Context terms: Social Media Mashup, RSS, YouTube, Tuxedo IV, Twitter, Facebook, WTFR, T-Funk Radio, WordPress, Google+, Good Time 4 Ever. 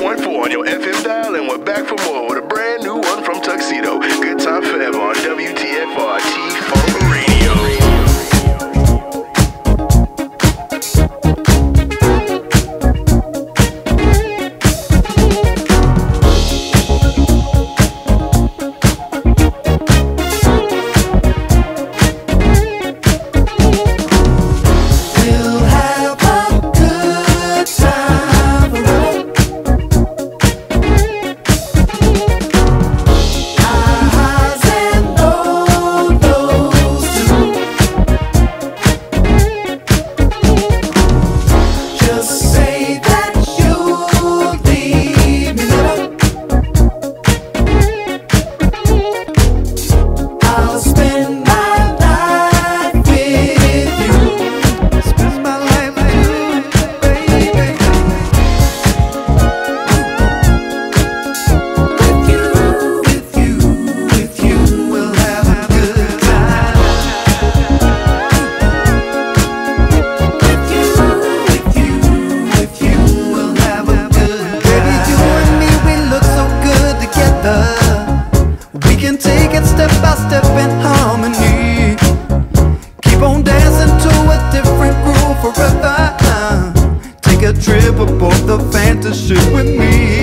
101.4 on your FM dial, and we're back for more with a brand new one from Tuxedo. Good time forever on WTFR T-Funk Radio. Trip aboard the fantasy with me.